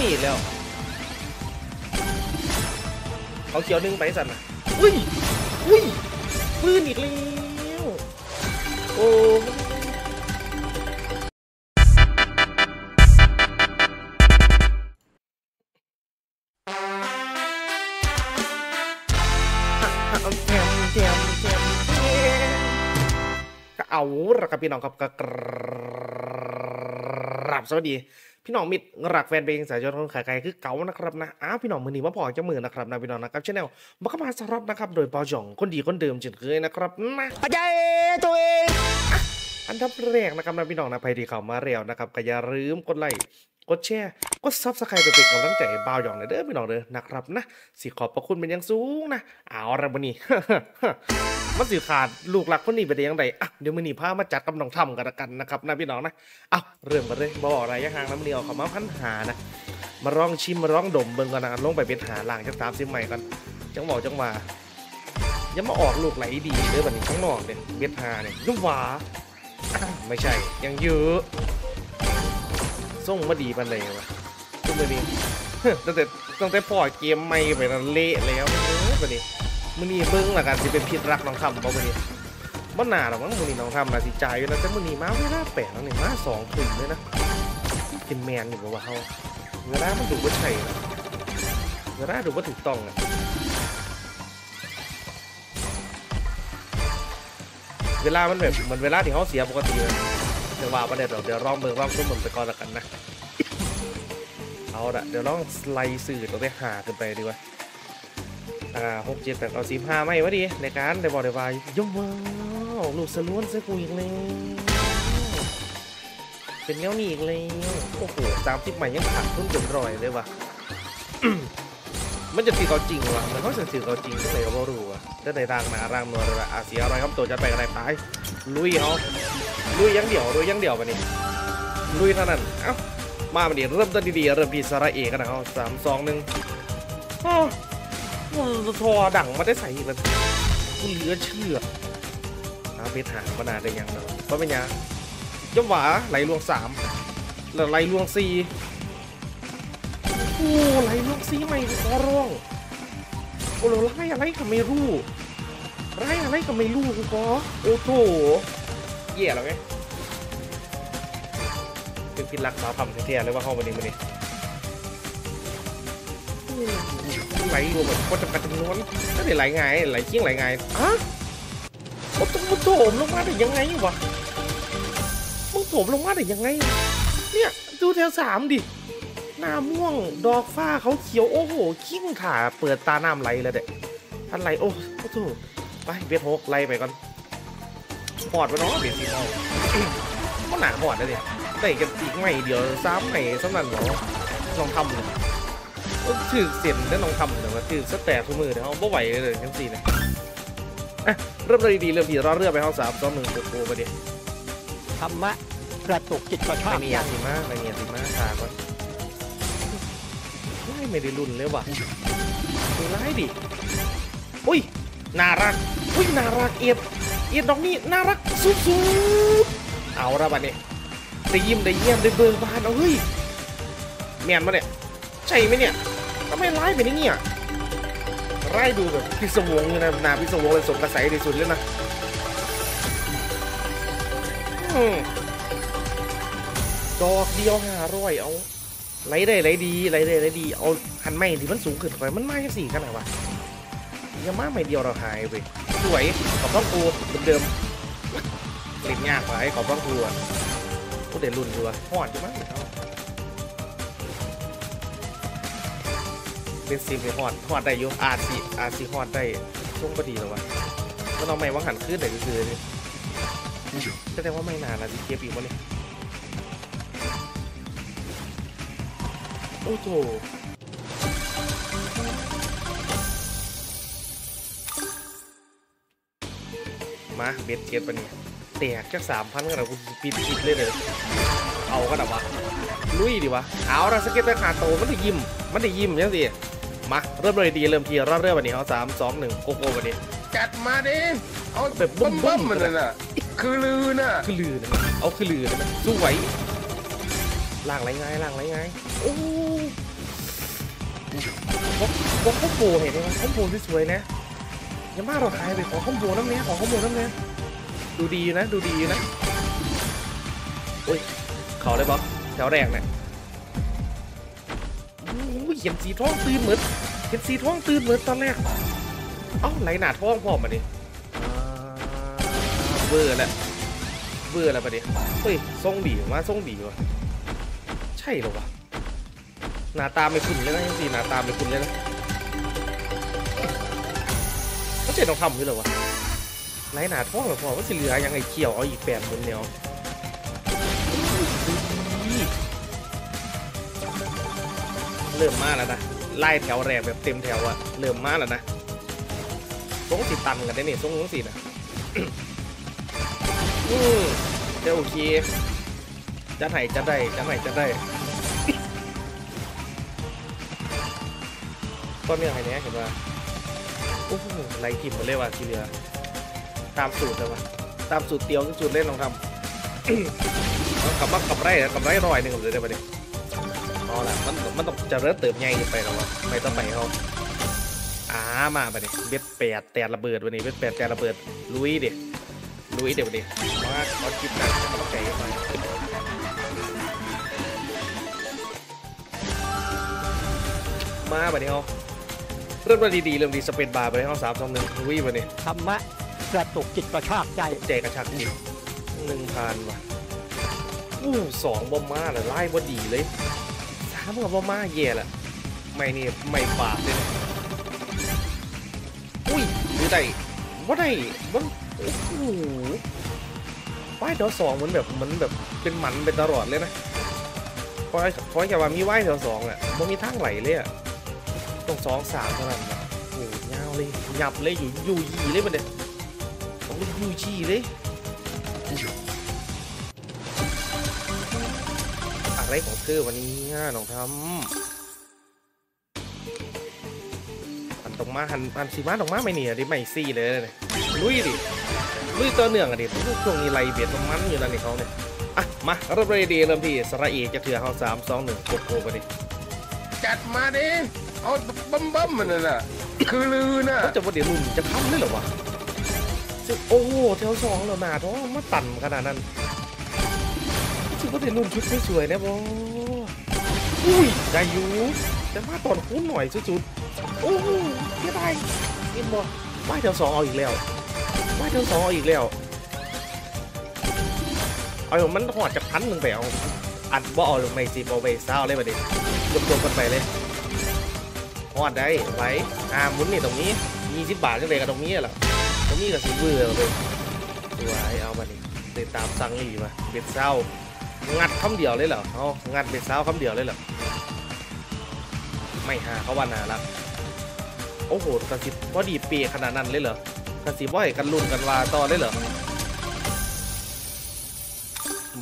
หนีแล้วเขาเขียวนึ่งไปสั่นอ่ะอุ้ยอุ้ยปืนอีกแล้วโอ้ก็เอาละครับพี่น้องครับก็กราบสวัสดีพี่น้องมิตรรักแฟนเพลงสายยอดคนขายไกลคือเก่านะครับนะพี่น้องมือหนีมาพอจะมือนะครับนะพี่น้องนะครับช่องบักมาสรับนะครับโดยปอจ่องคนดีคนเดิมเช่นเคยนะครับนะปัจจัยตัวเองอันดับแรกนะครับนะพี่น้องนะไปดีข่าวมาเร็วนะครับก็อย่าลืมกดไลค์กดแชร์กดซับสไครป์เป็นกำลังใจบ่าวหยองเลยเด้อพี่น้องเด้อนะครับนะสิขอบพระคุณเป็นอย่างสูงนะเอาละวันนี้ มันสื่อขาดลูกหลักคนนี้ไปได้ยังไงอ่ะเดี๋ยวมือหนีผ้ามาจัดกับน้องทำกันละกันนะครับนะพี่น้องนะเอาเริ่มกันเลยบ่อะไรย่างหางน้ำเนียวขม้าพันหานะมาร้องชิมมาร้องดมเบิ่งกันนะลงไปเป็นหาล่างจังตามซิมใหม่กันจังบอกจังว่ายังมาออกลูกไหลดีเด้อวันนี้ข้างนอกเนี่ยเบ็ดหาเนี่ยยุ่งหวาไม่ใช่ยังเยอะส่งมาดีปันเลยว่ะส่งมาดีตั้งแต่พ่อเกมไม่ไปนั่นเละแล้ววันนี้มือนีเบิ้งละกันที่เป็นพิษรักน้องทำเพราะวันนี้มันหนาหรอมั้งมือนีน้องทำนะสิใจอยู่แล้วแต่มือนีม้าไม่น่าแปลกน้องนี่ม้าสองขึ้นเลยนะเป็นแมนอยู่แบบว่าเขาเวลามันดูว่าใช่นะเวลาดูว่าถูกต้องนะเวลามันแบบเหมือนเวลาที่เขาเสียปกติเลยเดี๋ยวว่าประเด็นเดี๋ยวร้องเมืองร้องซุ้มเหมือนไปก่อนละกันนะเอาละเดี๋ยวร้องไล่สื่อเราได้หากันไปดีกว่า6 7 8เอา15ไม่วะดีในการได้บอกได้ว่าย่อมว้าวลูกสล้วนใส่กูอีกเลยเป็นเงี้ยวนี่อีกเลยโอ้โห30ใหม่ยังขาดทุนจนรอยเลยว่ะ มันจะสื่อเขาจริงว่ะมันเขาสื่อเขาจริงอะไรก็ไม่รู้ว่ะได้ในทางหนาร่างนวลเลยว่ะเสียอะไรครับตัวจะไปอะไรไปลุยเขาลุยยังเดี่ยวลุยยังเดี่ยววันนี้ลุยเท่านั้นเอ้ามาวันนี้เริ่มต้นดีๆเริ่มดีสระเอกันนะเอา3 2 1ทอดั่งมาได้ใส่อีกแล้วคุณเหลือเชื่อเอาไปหามานานได้ยังเนาะเพราะเป็นยังย่อมหวาไหลลวง3แล้วไหลลวง4โอ้ไหลลวง4ไม่ขอร้องโอ้โหไล่อะไรก็ไม่รู้ไล่อะไรก็ไม่รู้คุณก็โอ้โถเหี้ยแล้วไงเป็นพิลักษณ์สาวคำเทียนเลยว่าเข้ามาดีมาดีไหลรวมแบบก็จำกัดจำนวนก็ได้ไหลไงไหลเชี่ยงไหลไงอะมึงโถมลงมาได้ยังไงวะมึงโถมลงมาได้ยังไงเนี่ยดูแถว3ดิหน้าม่วงดอกฟ้าเขาเขียวโอ้โหขิ้งขาเปิดตาน้ำไหลเลยเด็กท่านไหลโอ้โถไปเบียดหกไหลไปก่อนหอดไปเนาะเบียดสีเอาก็หนาหอดเลยเนี่ยแต่กันอีกใหม่เดี๋ยวซ้ำใหม่ซ้ำนั่นหรอลองทำเลยถือเสียนได้ลองทำแต่ว่าถือสแตททุกมือเดี๋ยวเขาไม่ไหวเลยทั้งสี่นะเริ่มเลยดีเริ่มดีรอเรือไปห้อง3 2 1โกโก้ไปดิธรรมะกระตุกจิตกระชากไม่มีอะไรมากไม่มีอะไรมากขาดว่าไม่ได้รุนเลยว่ะดูร้ายดิอุ้ยน่ารักอุ้ยน่ารักเอ็ดดอกนี้น่ารักสุดๆเอาละบัดนี้ได้ยิ้มได้เยี่ยมได้เบิกบานเอาเฮ้ยแมนมาเนี่ยใช่ไหมเนี่ยทำไมร้ายแบบนี้เนี่ยร้ายดูแบบพิศวงเลยนะนาพิศวงเลยสมกระใสที่สุดเลยนะดอกเดียว500เอาไหลได้ไหลดีไหลได้ไหลดีเอาหันไม้ที่มันสูงขึ้นไปมันไม้แค่4ขนาดวะยังมาไม่เดียวเราหายไปสวยขอบพระคุณเดิมเล่นยากไปขอบพระคุณผู้เด่นรุ่นตัวหอดใช่ไหมเป็นซีมเป็นหอดได้อยู่อาร์ซีหอดได้ช่วงพอดีหรอวะก็เราไม่ว่างหันขึ้นไหนก็คือนี่แสดงว่าไม่นานละที่เก็บอีกวันนี้โอ้โหมาเบ็ดเก็บวันนี้แตกจาก3,000กันเราปิดเลยเลยเอาก็ได้วะลุยดีวะเอาละสเก็ตไปขาโตมันได้ยิ้มยังสิมาเริ่มเลยดีเริ่มทีรอบเรื่องวันนี้เอา3 2 1โกโก้วันนี้จัดมาดิเอาแบบบึ้มๆมันเลยน่ะคือลือนะเอาคือลือนะสู้ไหวล่างไรไงโอ้ คอมโบเห็นไหมคอมโบที่สวยนะยังบ้าเราหายไปขอคอมโบน้ำเนี้ยขอคอมโบน้ำเนี้ยดูดีนะดูดีนะโอ้ยเขาเลยบอสแถวแรงเนี่ยเห็นสีท้องตื่นเหมือนเห็นสีท้องตื่นเหมือนตอนแรกเอ้าไหลหนาท้องพอมาดิเบื่อแล้วเบื่อแล้วประเดี๋ยวเฮ้ยทรงดีมาทรงดีวะใช่หรอวะหน้าตาไม่คุ้นเลยนะยังสีหน้าตาไม่คุ้นเลยนะเขาเจ๋งต้องทำคือหรอวะไหลหนาท้องหรอพอว่าสิเหลือยังไงเขียวเอาอีกแปดหมุนเดียวเริ่มมาแล้วนะไล่แถวแรงแบบเต็มแถวอะเริ่มมาแล้วนะส่งสีตันกันได้เนี่ยส่งสีนะ เดี๋ยวโอเคจะไหนจะได้จะไหนจะได้ ก็เนื้อไหนเนี้ยเห็นว่าโอ้โหไล่กินหมดเลยว่ะทีเดียวตามสูตรเลยว่ะตามสูตรเตียวสูตรเล่นลองทำ ขับมากขับไร่ขับไร่ร้อยหนึ่งเลยได้ปะเนี่ยอ๋อล่ะมันต้องจะเริ่มเติมใหญ่ไปแล้ววะไม่ต้องไปเขามาไปเนี่ยเบ็ดแปดแต่ระเบิดวันนี้เบ็ดแปดแต่ระเบิดลุยเดี๋ยวลุยเดี๋ยววันนี้ว่าเขาคิดหนักเขาใจไปมาไปเนี่ยเขาเริ่มวันดีๆเริ่มดีสเปนบาร์ไปเขา3-2-1ลุยไปเนี่ยธรรมะกระตุกจิตกระชากใจใจกระชากจิต1,000ว่ะ2บอมมาเลยไล่บอดีเลย3กับบอมมาเย่ละไม่นี่ไม่บาดเลยอุ้ยดูได้ว่าได้มันโอ้โหว่ายแถวสองเหมือนแบบเป็นหมันเป็นตลอดเลยนะคอยแกว่ามีว่ายแถวสองอ่ะมันมีทางไหลเลยอ่ะต้อง2-3เท่านั้นโอ้ยยาวเลยหยับเลยอยู่ยีเลยมันเด็ดผมอยู่ชีเลยอะไรของเธอวันนี้น้องทำตรงมาหันสีมาตรงมาไม่เหนียดิไม่ซี่เลยเนี่ยลุยดิลุยตัวเนื่องอะดิช่วงนี้ไรเบียดมันอยู่แล้วนี่เขาเนี่ยอ่ะมาเริ่มเลยดีเริ่มที่สระเอกจะเถื่อเขา3-2-1กดโกไปดิจัดมาดิเอาบั้มมันน่ะคือลือน่ะเขาจะว่าเดี๋ยวลุงจะทำได้หรอวะโอ้โหแถวสองเราหนาท้องมาตันขนาดนั้นซึ่งก็เดี๋ยวลุงชุดไม่สวยนะบออุ้ยใจยูจะมาตอนคุ้นหน่อยสุดโอ้โหไม่ได้กินบ่ว่ายแถวสองเอาอีกแล้วว่ายแถวสองเอาอีกแล้วเอาอย่างมันหอดจาก1,000ไปเอาอัดบ่อหรือไม่สิบ่ไปเศร้าเลยประเดี๋ยวจบกันไปเลยหอดได้ไหวหมุนนี่ตรงนี้20 บาทก็เลยกับตรงนี้แหละตรงนี้กับสีเบื่อเลยตัวไอเอามาเนี่ยเดินตามสั่งหลีมาเบ็ดเศร้างัดคำเดียวเลยเหรอเอางัดเบ็ดเศร้าคำเดียวเลยเหรอไม่หาเขาว่านาละโอ้โหกระสิบว่าดีเปียขนาดนั้นเลยเหรอกระสิบว่ากันรุนกันวาต่อเลยเหรอ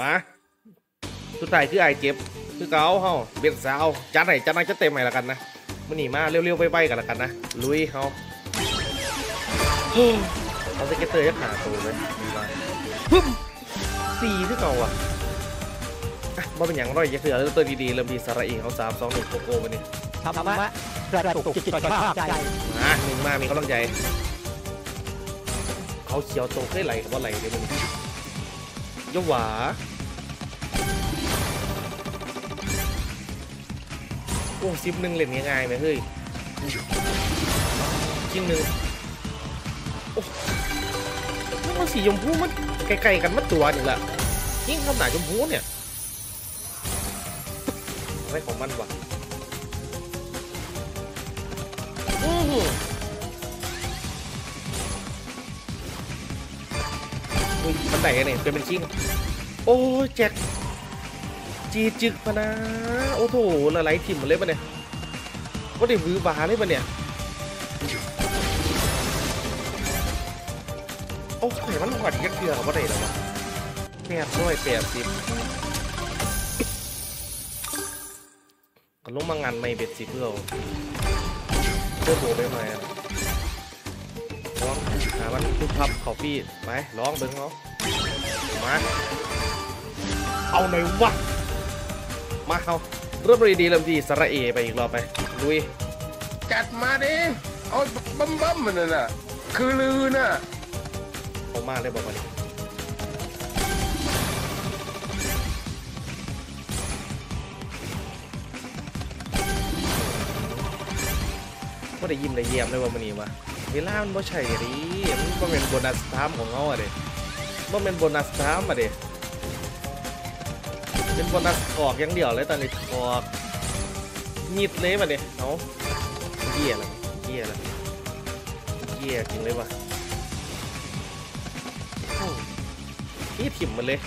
มาสุดท้ายคือไอเจ็บคือเกาเฮาเบ็ดสาวจัดไหนจัดนั่งจะเต็มไหนละกันนะมันหนีมาเร็วๆไปๆกันละกันนะลุยเฮาเอาสเก็ตเตอร์ยักษ์หาตัวเลยปึ๊บสี่คือเก่าอ่ะว่าเป็นอย่างร้อยยักษ์เสือตัวดีๆเริ่มดีสระเองเขา3-2-1โกโก้มาเนี่ยทำว่ากระตุกจิตใจหนึ่งมามีเขาลังใจเขาเขียวโตได้ไหลกับว่าไหลเลยมึงยกหวาโอ้ซิปหนึ่งเล่นง่ายๆไหมเฮ้ยชิ้นหนึ่งโอ้แล้วมันสีชมพูมันไกลๆกันมัดตัวนี่แหละยิ่งคำหนาชมพูเนี่ยอะไรของมันวะมันไหนเนี่ยเป็นชิงโอ้แจ็คจีจึกพนะโอ้โถละไหลถิ่มมาเลยปะเนี่ยว่าได้วื้อบาเลยปะเนี่ยโอ้ไข่มันหวานยักษ์เกลือว่าได้หรอวะ880ก็ลงมางานไม่เบ็ดสิเพื่อเพื่อโบได้ไหมร้องหาวันทุบทับเขาพี่ไหมร้องเบิ้งเขามาเอาไหนวะมาเขา เริ่มดีเริ่มดีสระเอไปอีกรอบไปลุยจัดมาดิเอาบั๊มบั๊มมันน่ะคือลือน่ะเอามากเลยบอกมาดิก็ได้ยิ้มเลยเยี่ยมเลยว่ามันนี่วะเวลามันบ่ใช่ดิมันบ่เป็นโบนัสตามของเขาอะเด็กบ่เป็นโบนัสตามอะเด็กเป็นโบนัสออกอย่างเดียวเลยตอนนี้ออกนิดเลยมาเด็กเอาเยี่ยละเยี่ยละเยี่ยจริงเลยวะนี่ถิ่มมันเลย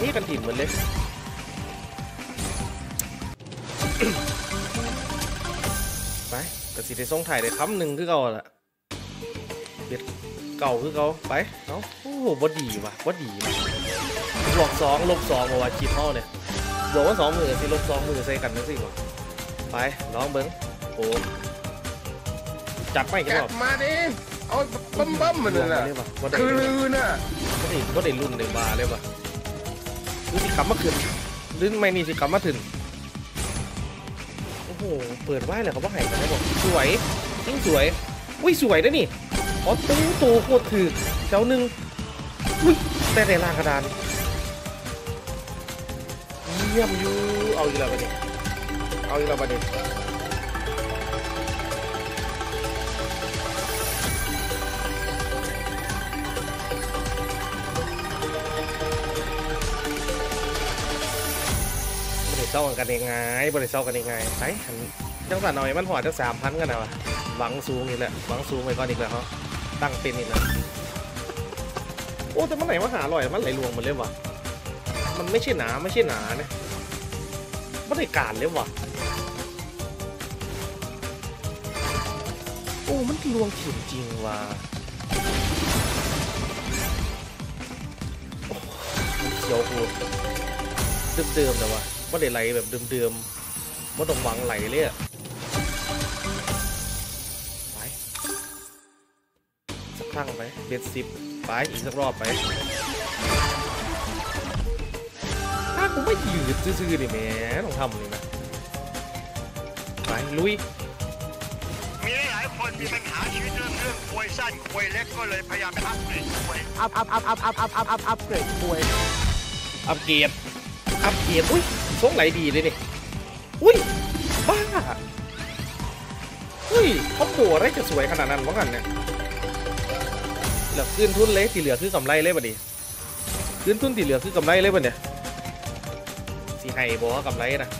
นี่กันถิ่มมันเลยไปแต่สิได้ส่งถ่ายได้คำหนึ่งคือเขาแหละเบียดเก่าคือเขาไปเนาะโอ้โหบอดีว่ะบอดีบวกสองลบสองมาว่าจีบเขาเนี่ยบวกว่าสองมือสิลบสองมือใส่กันนั่นสิวะไปน้องเบิ้งโอ้จับไม่กี่รอบมาดิเอาบั๊มบั๊มมันน่ะคือลือน่ะก็ได้รุ่นหนึ่งบาเลยวะดูสิขับมาขึ้นลื่นไม่นี่สิขับมาถึงโอ้โหเปิดไหวเลยเขาบอกให้กันได้บอกสวยยิ่งสวยอุ้ยสวยได้นี่อ๋อตู้โตโคตรถือแถวหนึ่งอุ้ยแต่ในลากระดานเยี่ยมอยู่เอาอีกแล้วประเด็นเอาอีกแล้วประเด็นเศร้ากันยังไงบริเศร้ากันยังไงไอ้หันจังหวะหน่อยมันหอดจัง3,000กันนะวะหวังสูงอีกแล้วหวังสูงไปก่อนอีกแล้วเขาตั้งเป็นอีกแล้วโอ้แต่มันไหนมาหาอร่อยมันไหลลวงมันเลยวะมันไม่ใช่หนาไม่ใช่หนานะมันได้การเลยวะโอ้มันลวงถิ่นจริงว่ะโอ้เขียวกูเดิมๆนะวะว่าไหลแบบเดิมๆว่าต้องหวังไหลเลยอะไปสักครั้งไปเบ็ด10ไปอีกสักรอบไปถ้ากูไม่ยืดซื่อๆนี่แม่ต้องทำเลยนะไปลุยมีหลายคนมีปัญหาชีวิตเรื่องควยสั้นควยเล็กก็เลยพยายามไปอัพเกรดควยอัพเกรดควยอัพเกรดอัพเกรดอุ้ยส่งไหลดีเลยนี่อุ้ยบ้าอุ้ยเขาโผล่อะไรจะสวยขนาดนั้นวะกันเนี่ยเหลือขึ้นทุนเลยที่เหลือคือกำไรเลยบัดนี้ขึ้นทุนที่เหลือคือกำไรเลยบัดเนี่ยสีไฮบอกว่ากำไรนะ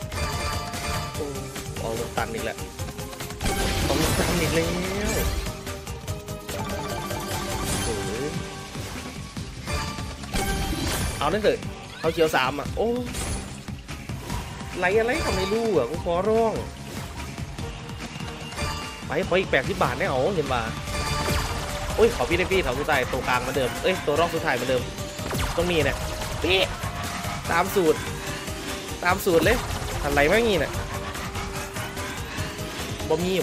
เอาลงตันอีกแล้วต้องลงตันอีกแล้วเอานั่นเถอะเขาเขียว3อ่ะโอ้ไหลอะไรทำไม่รู้อ่ะกูขอร้องไปขออีก80 บาทได้เหรอเห็นป่ะโอ้ยขอพี่ได้พี่แถวสุดท้ายตัวกลางมาเดิมเอ้ยตัวรองสุดท้ายมาเดิมต้องมีเนี่ยพี่ตามสูตรเลยทันไหลไม่งี้เนี่ยบอมมี่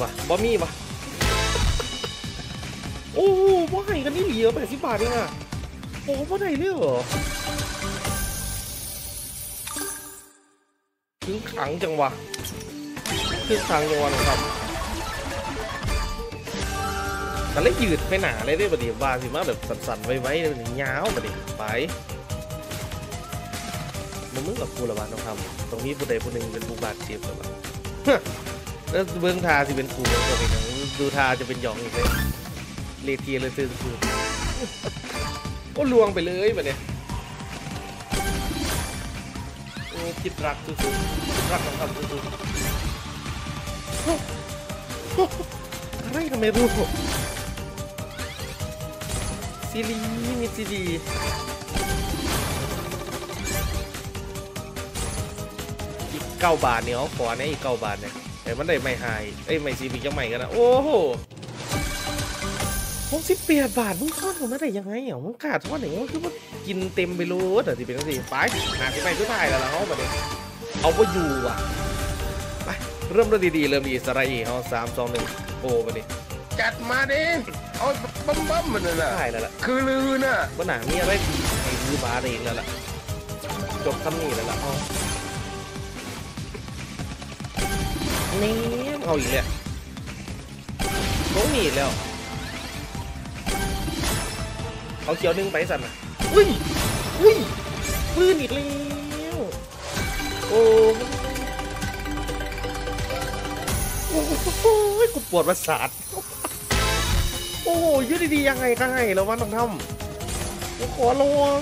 วะโอ้บอมให้กันนี่เหลือ80 บาทเองอ่ะโอ้บอมได้เรื่องเหรอคือขังจังวะคือขังจังวะนะครับแต่เลยยืดไปหนาเลยได้ประเดี๋ยวว่าสิมาแบบสั่นๆไว้ๆเลยเงาประเดี๋ยวไปมันมึงกับกูละบ้านต้องทำตรงนี้ผู้ใดผู้หนึ่งเป็นผู้บาดเจ็บละบ้านแล้วเบื้องทาสิเป็นกูตัวเองดูทาจะเป็นหยองอีกเลยเลทีเลยซื้อกูก็ลวงไปเลยประเดี๋ยวคิดรักสุดๆรักของทำสุดๆอะไรก็ไม่รู้ซีรีส์มีซีดีอีก9 บาทเนี่ยเขาขอเนี่ยอีก9 บาทเนี่ยแต่มันได้ไม่หายไอ้ไม่ซีบีจังใหม่กันนะโอ้โห68 บาทมึงทอดผมได้ยังไงเหรอมึงกล้าทอดอย่างงี้คือว่ากินเต็มไปรู้แต่สิเป็นตั้งสี่ไปหาที่ไปที่ถ่ายแล้วเขาแบบนี้เอาว่าอยู่ว่ะไปเริ่มด้วยดีๆเริ่มดีสไลด์เขา3 2 1โอ้แบบนี้จัดมาดิเอาบั๊มบั๊มมันน่ะถ่ายแล้วล่ะคือลือน่ะบ้านหนามีอะไรไอ้ลือบาร์เองแล้วล่ะจบทำนี่แล้วล่ะ นี่เอาอีกแล้วโดนอีกแล้วเอาเขียวดึงไปสั่นอ่ะอุ้ยอุ้ยปืนอีกแล้วโอ้โอ้ยกูปวดประสาทโอ้โหยืดดีๆยังไงก็ให้แล้ววันต้องทำกูขอลง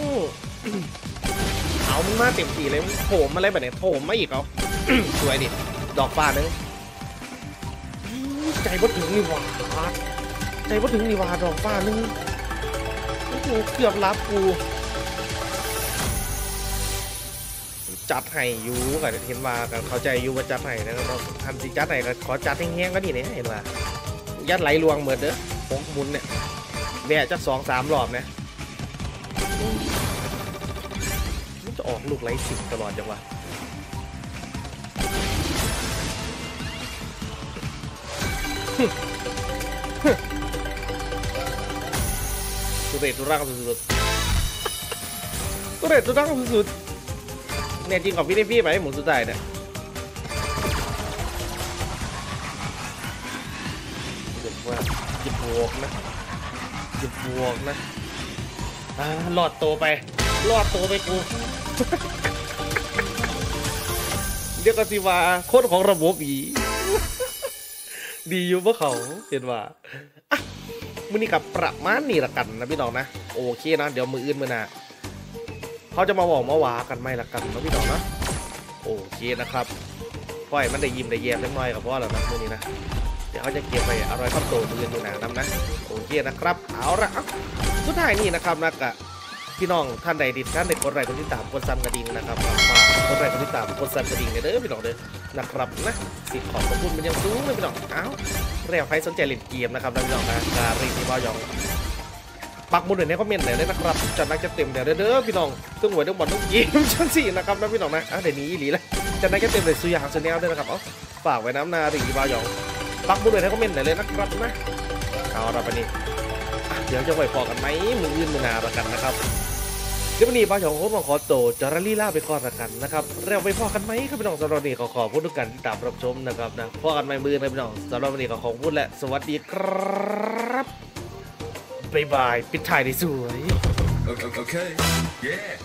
เอามึงมาเต็มที่เลยมึงโถมอะไรแบบไหนโถมไม่อีกเอาสวยดิดอกฟ้านึงใจบ่ถึงนี่หว่าใจบ่ถึงนี่หว่าดอกฟ้านึงกูเกือบรับกูจัดให้อยู่กับเห็นว่ากันเข้าใจอยู่ว่าจัดให้นะครับเราทำสิจัดให้ขอจัดให้แห้งก็ดีเนี่ยเห็นว่ายัดไหลลวงเหมือนเด้อผมมุนเนี่ยแวะจะ2-3รอบนะมันจะออกลูกไหลสิบตลอดจังวะตุเรศตุร่างสุดๆตุเรศตุร่างสุดๆเนี่ยจริงของพี่ได้พี่ไหมหมุนสุดท้ายเนี่ยเดี๋ยวว่าจิบบวกนะจิบบวกนะหลอดโตไปหลอดโตไปกูเรียกกันสิว่าโคตรของระบบอีดีอยู่พวกเขาเห็นว่ามือนี่กับประมาณนี้ละกันนะพี่น้องนะโอเคนะเดี๋ยวมืออื่นมือหน้าเขาจะมาบอกมาว่ากันไม่ละกันนะพี่น้องนะโอเคนะครับปล่อยมันได้ยิ้มได้แย้มเล็กน้อยกับพ่อแล้วนะมือนี้นะเดี๋ยวเขาจะเก็บไปอร่อยข้าวโตมืออื่นมือหน้านำนะโอเคนะครับเอาละสุดท้ายนี่นะครับนะกับพี่น้องท่านใดดิท่านใดกดไลค์กดติดตามกดซับกระดิ่งนะครับกดไลค์กดติดตามกดซับกระดิ่งเด้อพี่น้องเด้อนะครับนะสิขอบคุณเป็นอย่างสูงเลยพี่น้องอ้าวเรียกใครสนใจเล่นเกมนะครับพี่น้องนะการรีวิวย่องปักหมุดในคอมเมนต์หน่อยเลยนะครับจัดนักจะเต็มเดี๋ยวเด้อพี่น้องซึ่งหวยต้องบอลต้องยิ้มชั้นสี่นะครับนะพี่น้องนะอ้าวเดี๋ยวนี้หลีละจัดนักจะเต็มเลยซื้อยางชาแนลด้วยนะครับอ๋อฝากไว้น้ำนารีวิวย่องปักหมุดในคอมเมนต์หน่อยเลยนะครับนะเอาละไปนี่เดี๋ยวจะไหวพอกันไหมมือยื่นมือนาประกันนะครับเดี๋ยววันนี้บ้านของโค้ชของขอโตจะรัลลี่ล่าไปก่อนละกันนะครับเร็วไปพอกันไหมครับพี่น้องสำหรับวันนี้ขอพูดด้วยกันที่ตามรับชมนะครับนะพอกันไหมมือนะพี่น้องสำหรับวันนี้ขอพูดและสวัสดีครับบ๊ายบายปิดท้ายได้สวย